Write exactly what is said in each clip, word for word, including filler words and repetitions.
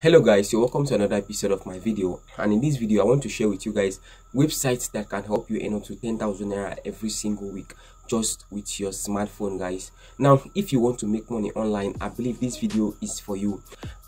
Hello guys, so welcome to another episode of my video, and in this video I want to share with you guys websites that can help you earn up to ten thousand naira every single week just with your smartphone, guys. Now if you want to make money online, I believe this video is for you.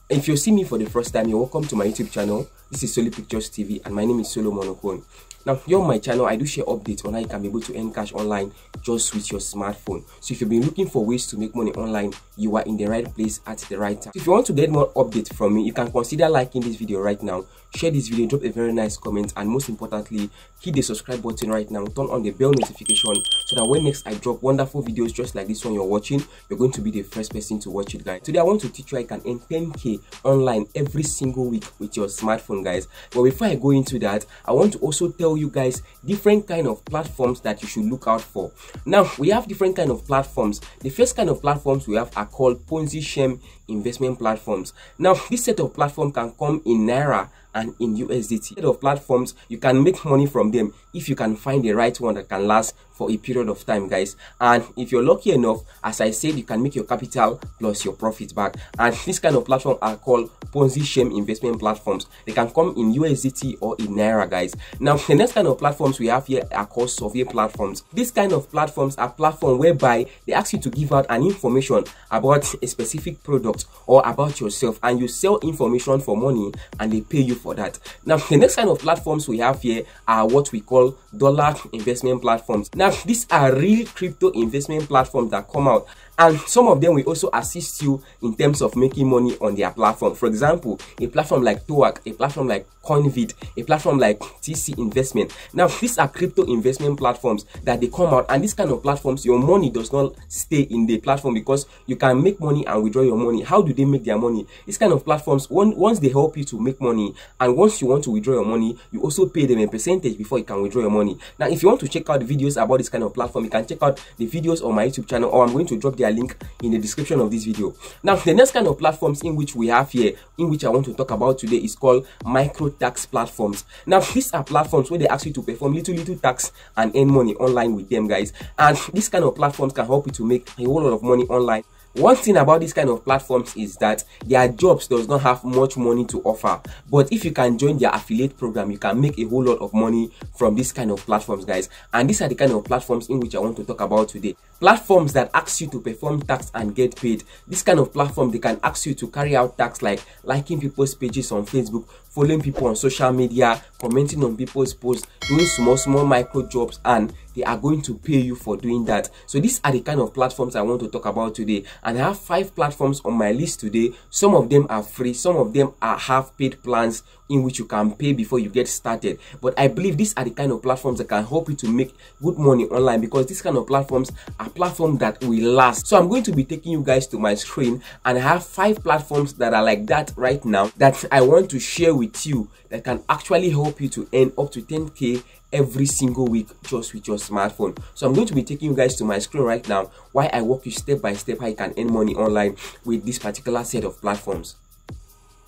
If you see me for the first time, you're welcome to my YouTube channel. This is Solo Pictures T V and my name is Solomon Okon. Now here on my channel, I do share updates on how you can be able to earn cash online just with your smartphone. So if you've been looking for ways to make money online, you are in the right place at the right time. So if you want to get more updates from me, you can consider liking this video right now, share this video, drop a very nice comment, and most importantly, hit the subscribe button right now, turn on the bell notification so that when next I drop wonderful videos just like this one you're watching, you're going to be the first person to watch it, guys. Today I want to teach you how you can earn ten K online every single week with your smartphone, guys. But before I go into that, I want to also tell you guys different kind of platforms that you should look out for. Now we have different kind of platforms. The first kind of platforms we have are called Ponzi scheme investment platforms. Now this set of platform can come in Naira and in U S D T. Set of platforms, you can make money from them if you can find the right one that can last for a period of time, guys. And if you're lucky enough, as I said, you can make your capital plus your profit back. And this kind of platform are called Ponzi scheme investment platforms. They can come in U S D T or in Naira, guys. Now the next kind of platforms we have here are called survey platforms. This kind of platforms are platform whereby they ask you to give out an information about a specific product or about yourself, and you sell information for money and they pay you for that. Now the next kind of platforms we have here are what we call dollar investment platforms. Now these are real crypto investment platforms that come out, and some of them will also assist you in terms of making money on their platform. For example, a platform like Toak, a platform like Coinvid, a platform like T C Investment. Now these are crypto investment platforms that they come out, and this kind of platforms, your money does not stay in the platform because you can make money and withdraw your money. How do they make their money? These kind of platforms, one, once they help you to make money, and once you want to withdraw your money, you also pay them a percentage before you can withdraw your money. Now if you want to check out the videos about this kind of platform, you can check out the videos on my YouTube channel, or I'm going to drop their link in the description of this video. Now the next kind of platforms in which we have here, in which I want to talk about today, is called micro tax platforms. Now these are platforms where they ask you to perform little little tax and earn money online with them, guys. And this kind of platforms can help you to make a whole lot of money online. One thing about this kind of platforms is that their jobs does not have much money to offer, but if you can join their affiliate program, you can make a whole lot of money from this kind of platforms, guys. And these are the kind of platforms in which I want to talk about today. Platforms that ask you to perform tax and get paid. This kind of platform, they can ask you to carry out tax like liking people's pages on Facebook, following people on social media, commenting on people's posts, doing small small micro jobs, and they are going to pay you for doing that. So these are the kind of platforms I want to talk about today, and I have five platforms on my list today. Some of them are free, some of them are have paid plans in which you can pay before you get started, but I believe these are the kind of platforms that can help you to make good money online, because these kind of platforms are platforms that will last. So I'm going to be taking you guys to my screen, and I have five platforms that are like that right now that I want to share with you that can actually help you to earn up to ten K every single week just with your smartphone. So I'm going to be taking you guys to my screen right now while I walk you step by step how you can earn money online with this particular set of platforms.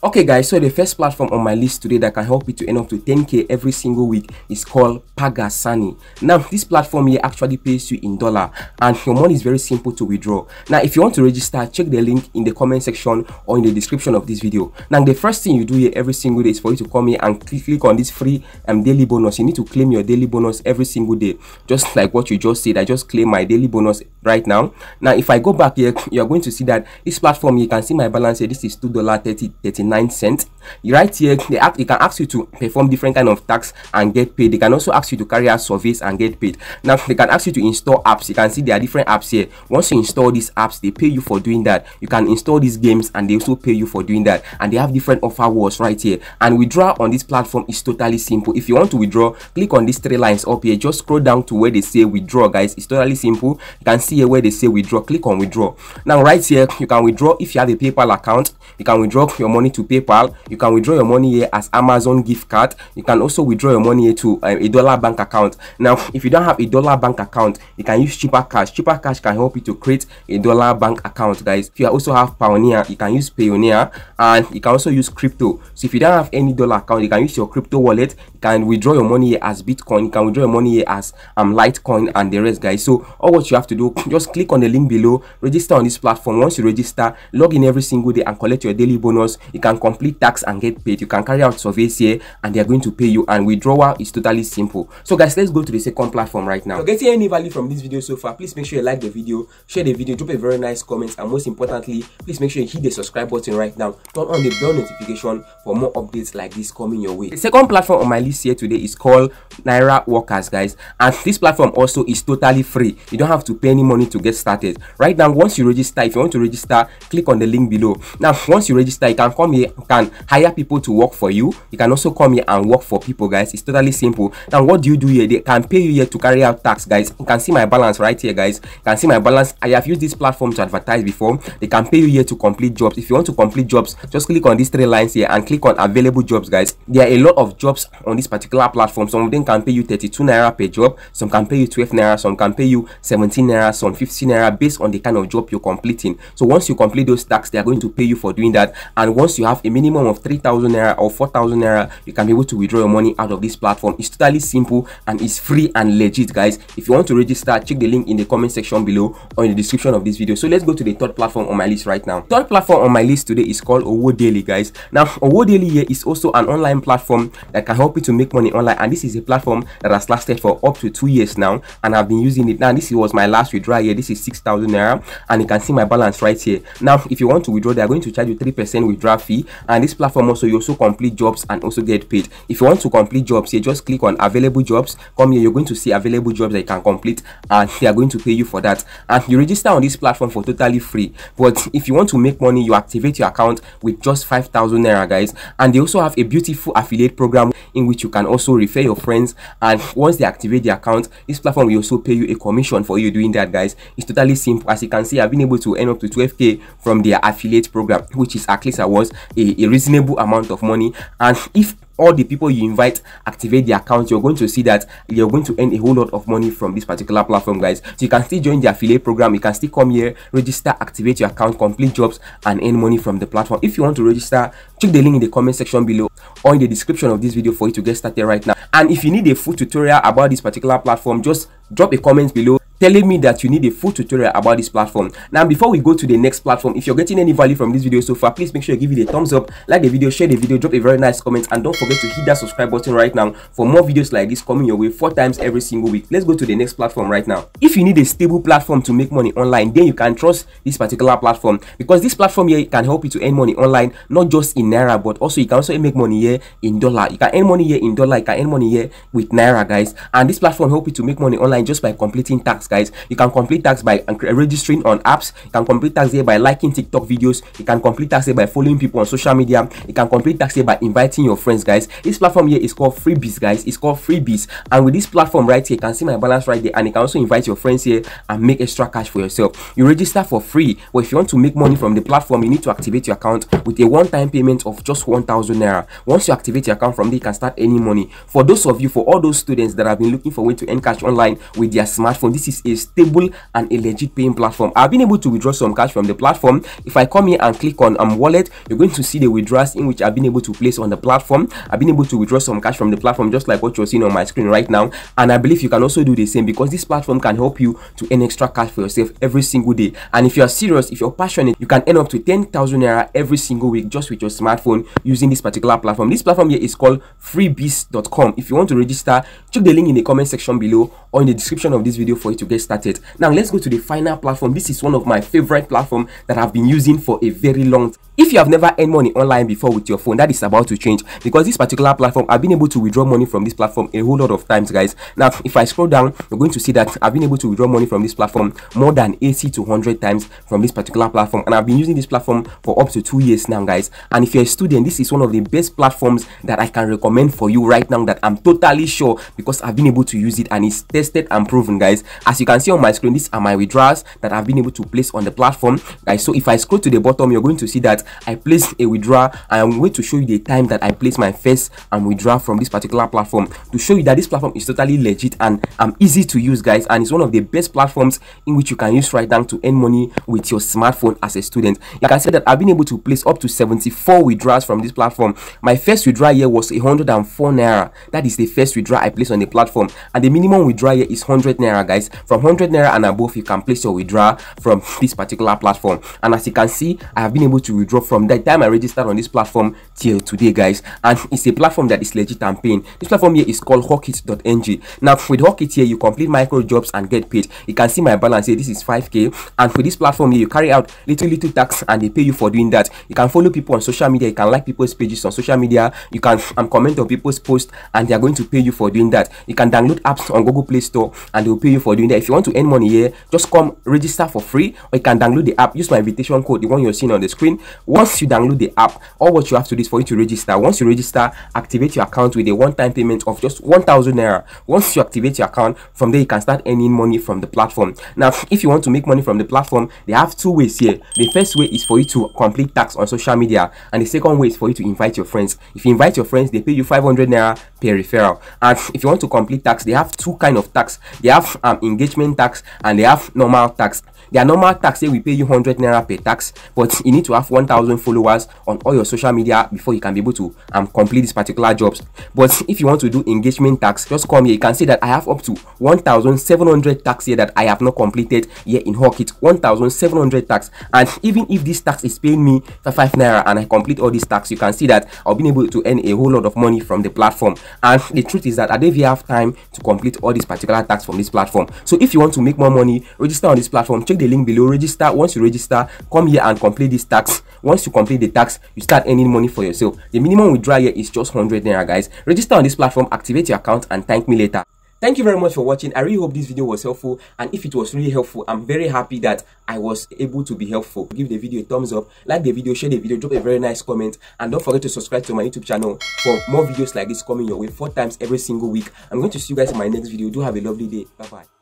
Okay guys, so the first platform on my list today that can help you to earn up to ten K every single week is called Pagazani. Now this platform here actually pays you in dollar, and your money is very simple to withdraw. Now if you want to register, check the link in the comment section or in the description of this video. Now the first thing you do here every single day is for you to come here and click, click on this free um, daily bonus. You need to claim your daily bonus every single day, just like what you just said. I just claim my daily bonus right now. Now if I go back here, you're going to see that this platform, you can see my balance here, this is two dollars thirty-nine cents. Right here they act it can ask you to perform different kind of tax and get paid. They can also ask you to carry out surveys and get paid. Now they can ask you to install apps. You can see there are different apps here. Once you install these apps, they pay you for doing that. You can install these games and they also pay you for doing that, and they have different offer walls right here. And withdraw on this platform is totally simple. If you want to withdraw, click on these three lines up here, just scroll down to where they say withdraw, guys. It's totally simple. You can see here where they say withdraw, click on withdraw. Now right here you can withdraw. If you have a PayPal account, you can withdraw your money to PayPal. You can withdraw your money here as Amazon gift card. You can also withdraw your money here to um, a dollar bank account. Now if you don't have a dollar bank account, you can use Chipper Cash. Chipper Cash can help you to create a dollar bank account, guys. If you also have Payoneer, you can use Payoneer, and you can also use crypto. So if you don't have any dollar account, you can use your crypto wallet. can withdraw your money as Bitcoin, can withdraw your money as um Litecoin and the rest, guys. So all what you have to do, just click on the link below, register on this platform. Once you register, log in every single day and collect your daily bonus. You can complete tax and get paid. You can carry out surveys here and they are going to pay you, and withdrawal is totally simple. So guys, let's go to the second platform right now. If you're getting any value from this video so far, please make sure you like the video, share the video, drop a very nice comment, and most importantly, please make sure you hit the subscribe button right now. Turn on the bell notification for more updates like this coming your way. The second platform on my list here today is called Naira Workers, guys, and this platform also is totally free. You don't have to pay any money to get started. Right now, once you register, if you want to register, click on the link below. Now, once you register, you can come here, you can hire people to work for you. You can also come here and work for people, guys. It's totally simple. Now, what do you do here? They can pay you here to carry out tax, guys. You can see my balance right here, guys. You can see my balance. I have used this platform to advertise before. They can pay you here to complete jobs. If you want to complete jobs, just click on these three lines here and click on available jobs, guys. There are a lot of jobs on this particular platform. Some of them can pay you thirty-two naira per job, some can pay you twelve naira, some can pay you seventeen naira, some fifteen naira, based on the kind of job you're completing. So once you complete those tasks, they are going to pay you for doing that, and once you have a minimum of three thousand naira or four thousand naira, you can be able to withdraw your money out of this platform. It's totally simple and it's free and legit, guys. If you want to register, check the link in the comment section below or in the description of this video. So let's go to the third platform on my list right now. Third platform on my list today is called Owo Daily, guys. Now, Owo Daily here is also an online platform that can help you to make money online, and this is a platform that has lasted for up to two years now, and I've been using it. Now, this was my last withdrawal here. This is six thousand naira, and you can see my balance right here. Now, if you want to withdraw, they are going to charge you three percent withdrawal fee, and this platform also, you also complete jobs and also get paid. If you want to complete jobs here, just click on available jobs. Come here, you're going to see available jobs that you can complete, and they are going to pay you for that. And you register on this platform for totally free. But if you want to make money, you activate your account with just five thousand naira, guys. And they also have a beautiful affiliate program in which you can also refer your friends, and once they activate the account, this platform will also pay you a commission for you doing that, guys. It's totally simple. As you can see, I've been able to earn up to twelve K from their affiliate program, which is at least I was a, a reasonable amount of money. And if all the people you invite activate the account, you're going to see that you're going to earn a whole lot of money from this particular platform, guys. So you can still join the affiliate program, you can still come here, register, activate your account, complete jobs, and earn money from the platform. If you want to register, check the link in the comment section below or in the description of this video for you to get started right now. And if you need a full tutorial about this particular platform, just drop a comment below telling me that you need a full tutorial about this platform. Now, before we go to the next platform, if you're getting any value from this video so far, please make sure you give it a thumbs up, like the video, share the video, drop a very nice comment, and don't forget to hit that subscribe button right now for more videos like this coming your way four times every single week. Let's go to the next platform right now. If you need a stable platform to make money online, then you can trust this particular platform, because this platform here can help you to earn money online, not just in Naira, but also you can also make money here in dollar. You can earn money here in dollar, you can earn money here with Naira, guys. And this platform help you to make money online just by completing tasks, guys. You can complete tasks by registering on apps, you can complete tasks here by liking TikTok videos, you can complete tasks here by following people on social media, you can complete tasks here by inviting your friends, guys. This platform here is called Freebies, guys. It's called Freebies, and with this platform right here, you can see my balance right there, and you can also invite your friends here and make extra cash for yourself. You register for free, but if you want to make money from the platform, you need to activate your account with a one-time payment of just one thousand naira. Once you activate your account, from there you can start earning money. For those of you, for all those students that have been looking for way to earn cash online with their smartphone, this is a stable and a legit paying platform. I've been able to withdraw some cash from the platform. If I come here and click on um wallet, you're going to see the withdrawals in which I've been able to place on the platform. I've been able to withdraw some cash from the platform, just like what you're seeing on my screen right now, and I believe you can also do the same, because this platform can help you to earn extra cash for yourself every single day. And if you are serious, if you're passionate, you can earn up to ten thousand naira every single week just with your smartphone using this particular platform. This platform here is called Freebies dot com. If you want to register, check the link in the comment section below or in the description of this video for you to to get started. Now let's go to the final platform. This is one of my favorite platforms that I've been using for a very long time. If you have never earned money online before with your phone, that is about to change, because this particular platform, I've been able to withdraw money from this platform a whole lot of times, guys. Now if I scroll down, you're going to see that I've been able to withdraw money from this platform more than eighty to one hundred times from this particular platform, and I've been using this platform for up to two years now, guys. And if you're a student, this is one of the best platforms that I can recommend for you right now, that I'm totally sure, because I've been able to use it and it's tested and proven, guys. as you can see on my screen, these are my withdrawals that I've been able to place on the platform, guys. So if I scroll to the bottom, you're going to see that I placed a withdrawal, and I'm going to show you the time that I placed my first and withdrawal from this particular platform to show you that this platform is totally legit and um easy to use, guys, and it's one of the best platforms in which you can use right now to earn money with your smartphone as a student. Like I said, that I've been able to place up to seventy-four withdrawals from this platform. My first withdrawal here was one hundred and four naira. That is the first withdrawal I placed on the platform, and the minimum withdrawal here is one hundred naira, guys. From one hundred naira and above, you can place your withdrawal from this particular platform, and as you can see, I have been able to withdraw from the time I registered on this platform till today, guys, and it's a platform that is legit and paying. This platform here is called Hawkit dot N G. Now with Hawkit here, you complete micro jobs and get paid. You can see my balance here, this is five K, and for this platform here, you carry out little little tasks and they pay you for doing that. You can follow people on social media, you can like people's pages on social media, you can um, comment on people's posts and they are going to pay you for doing that. You can download apps on Google Play Store and they will pay you for doing that. If you want to earn money here, just come register for free, or you can download the app. Use my invitation code, the one you're seeing on the screen. Once you download the app, all what you have to do is for you to register. Once you register, activate your account with a one-time payment of just one thousand naira. Once you activate your account, from there you can start earning money from the platform. Now if you want to make money from the platform, they have two ways here. The first way is for you to complete tasks on social media, and the second way is for you to invite your friends. If you invite your friends, they pay you five hundred naira per referral. And if you want to complete tasks, they have two kind of tasks. They have um, engagement tasks and they have normal tasks. Their normal tax, say we pay you one hundred naira per tax, but you need to have one thousand followers on all your social media before you can be able to um, complete these particular jobs. But if you want to do engagement tax, just come here. You can see that I have up to one thousand seven hundred tax here that I have not completed here in Hawkit. one thousand seven hundred tax, and even if this tax is paying me for five naira and I complete all these tax, you can see that I've been able to earn a whole lot of money from the platform. And the truth is that I don't even have time to complete all these particular tax from this platform. So if you want to make more money, register on this platform. Check the link below, register. Once you register, come here and complete this tax. Once you complete the tax, you start earning money for yourself. The minimum withdrawal here is just one hundred naira, guys. Register on this platform, activate your account, and thank me later. Thank you very much for watching. I really hope this video was helpful, and if it was really helpful, I'm very happy that I was able to be helpful. Give the video a thumbs up, like the video, share the video, drop a very nice comment, and don't forget to subscribe to my YouTube channel for more videos like this coming your way four times every single week. I'm going to see you guys in my next video. Do have a lovely day. Bye bye.